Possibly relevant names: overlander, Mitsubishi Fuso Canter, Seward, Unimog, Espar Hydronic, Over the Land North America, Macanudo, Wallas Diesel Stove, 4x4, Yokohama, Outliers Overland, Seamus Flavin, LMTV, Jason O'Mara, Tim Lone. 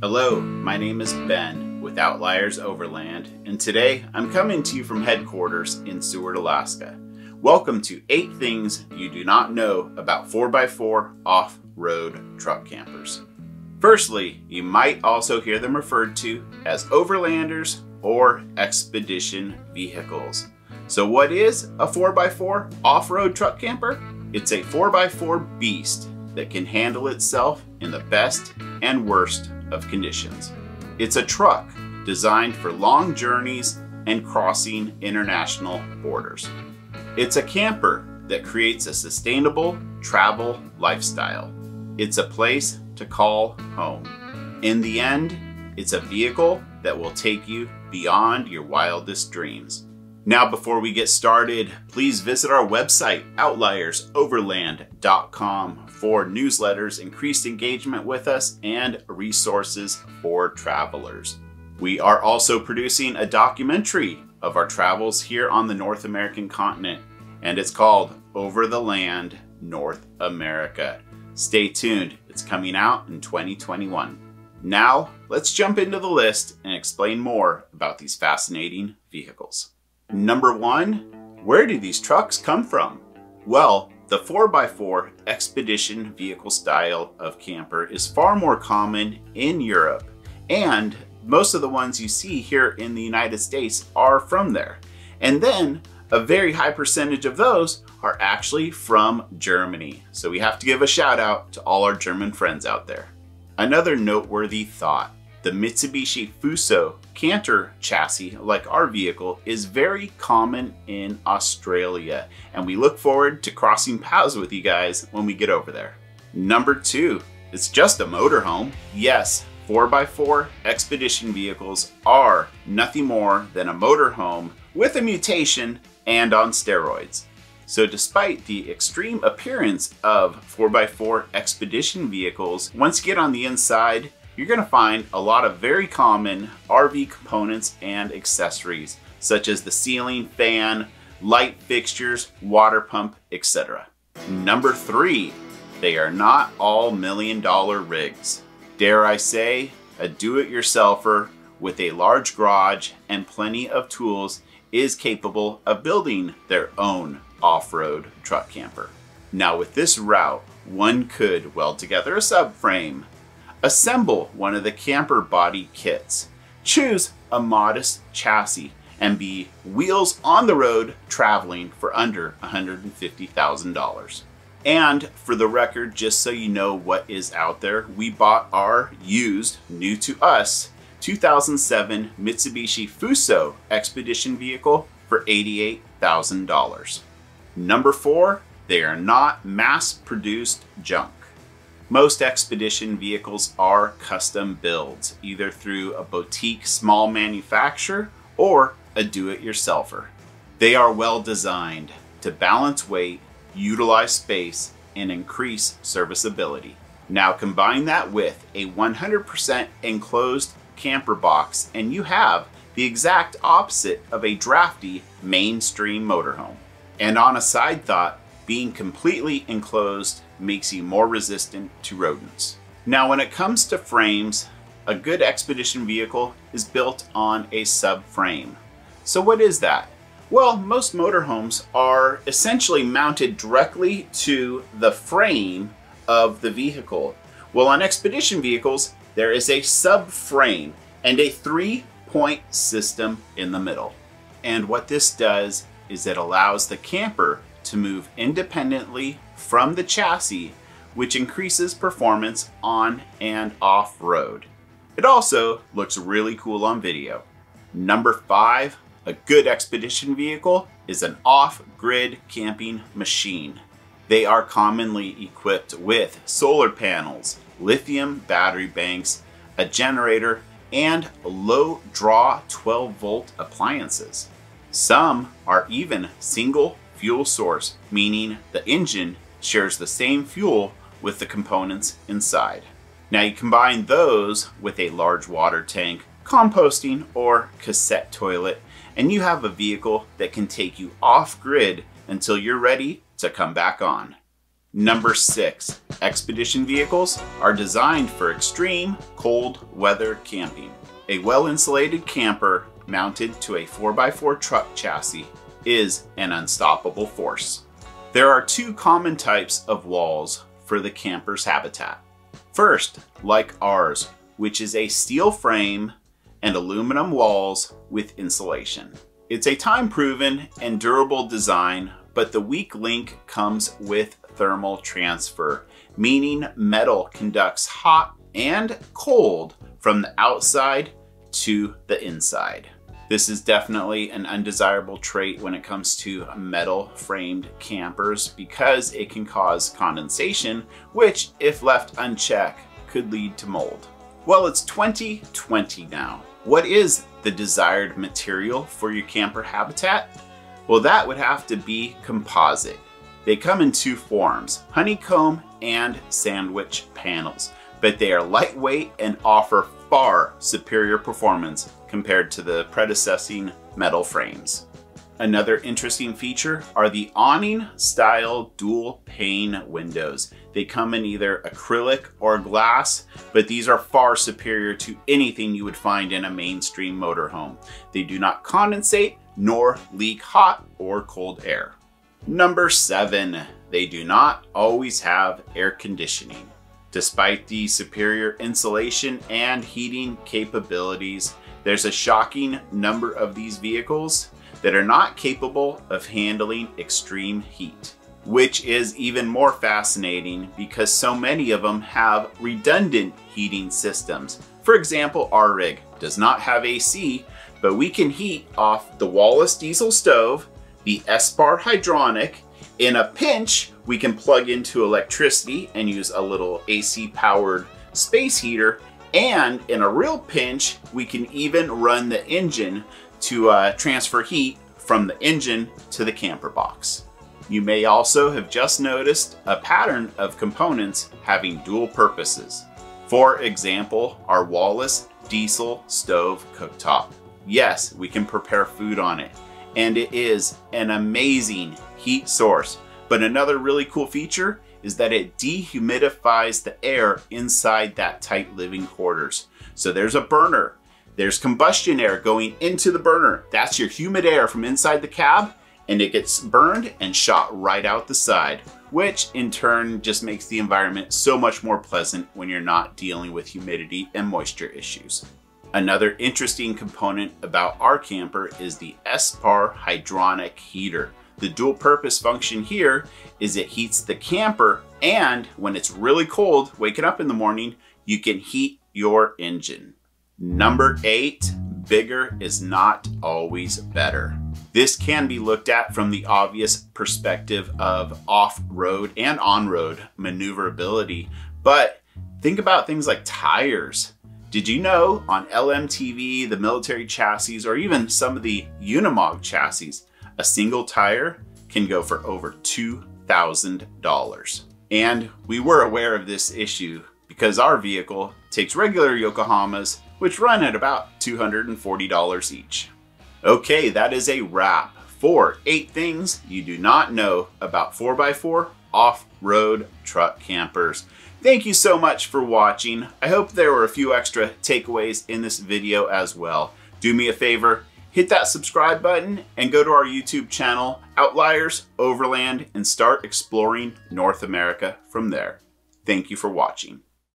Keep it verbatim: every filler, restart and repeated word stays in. Hello, my name is Ben with Outliers Overland, and today I'm coming to you from headquarters in Seward, Alaska. Welcome to eight things you do not know about four by four off-road truck campers. Firstly, you might also hear them referred to as overlanders or expedition vehicles. So what is a four by four off-road truck camper? It's a four by four beast that can handle itself in the best and worst of conditions. It's a truck designed for long journeys and crossing international borders. It's a camper that creates a sustainable travel lifestyle. It's a place to call home. In the end, it's a vehicle that will take you beyond your wildest dreams. Now, before we get started, please visit our website, outliers overland dot com, for newsletters, increased engagement with us, and resources for travelers. We are also producing a documentary of our travels here on the North American continent, and it's called Over the Land North America. Stay tuned, it's coming out in twenty twenty-one. Now, let's jump into the list and explain more about these fascinating vehicles. Number one, where do these trucks come from? Well, the four by four expedition vehicle style of camper is far more common in Europe, and most of the ones you see here in the United States are from there. And then a very high percentage of those are actually from Germany. So we have to give a shout out to all our German friends out there. Another noteworthy thought, the Mitsubishi Fuso Canter chassis, like our vehicle, is very common in Australia, and we look forward to crossing paths with you guys when we get over there. Number two, it's just a motorhome. Yes, four by four expedition vehicles are nothing more than a motorhome with a mutation and on steroids. So despite the extreme appearance of four by four expedition vehicles, once you get on the inside, you're going to find a lot of very common R V components and accessories, such as the ceiling fan, light fixtures, water pump, et cetera. Number three, they are not all million dollar rigs. Dare I say, a do-it-yourselfer with a large garage and plenty of tools is capable of building their own off-road truck camper. Now, with this route, one could weld together a subframe, assemble one of the camper body kits, choose a modest chassis, and be wheels on the road traveling for under one hundred fifty thousand dollars. And for the record, just so you know what is out there, we bought our used, new to us, two thousand seven Mitsubishi Fuso Expedition vehicle for eighty-eight thousand dollars. Number four, they are not mass-produced junk. Most expedition vehicles are custom builds, either through a boutique small manufacturer or a do-it-yourselfer. They are well designed to balance weight, utilize space, and increase serviceability. Now combine that with a one hundred percent enclosed camper box and you have the exact opposite of a drafty mainstream motorhome. And on a side thought, being completely enclosed makes you more resistant to rodents. Now when it comes to frames, a good expedition vehicle is built on a subframe. So what is that? Well, most motorhomes are essentially mounted directly to the frame of the vehicle. Well, on expedition vehicles, there is a subframe and a three-point system in the middle. And what this does is it allows the camper to move independently from the chassis, which increases performance on and off-road. It also looks really cool on video. Number five, a good expedition vehicle is an off-grid camping machine. They are commonly equipped with solar panels, lithium battery banks, a generator, and low draw twelve volt appliances. Some are even single fuel source, meaning the engine shares the same fuel with the components inside. Now you combine those with a large water tank, composting, or cassette toilet, and you have a vehicle that can take you off-grid until you're ready to come back on. Number six, expedition vehicles are designed for extreme cold weather camping. A well-insulated camper mounted to a four by four truck chassis is an unstoppable force. There are two common types of walls for the camper's habitat. First, like ours, which is a steel frame and aluminum walls with insulation. It's a time-proven and durable design, but the weak link comes with thermal transfer, meaning metal conducts hot and cold from the outside to the inside. This is definitely an undesirable trait when it comes to metal framed campers because it can cause condensation, which if left unchecked could lead to mold. Well, it's twenty twenty now. What is the desired material for your camper habitat? Well, that would have to be composite. They come in two forms, honeycomb and sandwich panels, but they are lightweight and offer far superior performance compared to the predecessing metal frames. Another interesting feature are the awning style dual pane windows. They come in either acrylic or glass, but these are far superior to anything you would find in a mainstream motorhome. They do not condensate nor leak hot or cold air. Number seven, they do not always have air conditioning. Despite the superior insulation and heating capabilities, there's a shocking number of these vehicles that are not capable of handling extreme heat, which is even more fascinating because so many of them have redundant heating systems. For example, our rig does not have A C, but we can heat off the Wallas Diesel Stove, the Espar Hydronic. In a pinch, we can plug into electricity and use a little A C powered space heater. And in a real pinch, we can even run the engine to uh, transfer heat from the engine to the camper box. You may also have just noticed a pattern of components having dual purposes. For example, our Wallas Diesel Stove cooktop. Yes, we can prepare food on it, and it is an amazing heat source. But another really cool feature is that it dehumidifies the air inside that tight living quarters. So there's a burner, there's combustion air going into the burner. That's your humid air from inside the cab, and it gets burned and shot right out the side, which in turn just makes the environment so much more pleasant when you're not dealing with humidity and moisture issues. Another interesting component about our camper is the Espar Hydronic heater. The dual purpose function here is it heats the camper, and when it's really cold, waking up in the morning, you can heat your engine. Number eight, bigger is not always better. This can be looked at from the obvious perspective of off-road and on-road maneuverability, but think about things like tires. Did you know on L M T V, the military chassis, or even some of the Unimog chassis, a single tire can go for over two thousand dollars. And we were aware of this issue because our vehicle takes regular Yokohamas, which run at about two hundred forty dollars each. Okay, that is a wrap for eight things you do not know about four by four off-road truck campers. Thank you so much for watching. I hope there were a few extra takeaways in this video as well. Do me a favor, hit that subscribe button and go to our YouTube channel, Outliers Overland, and start exploring North America from there. Thank you for watching.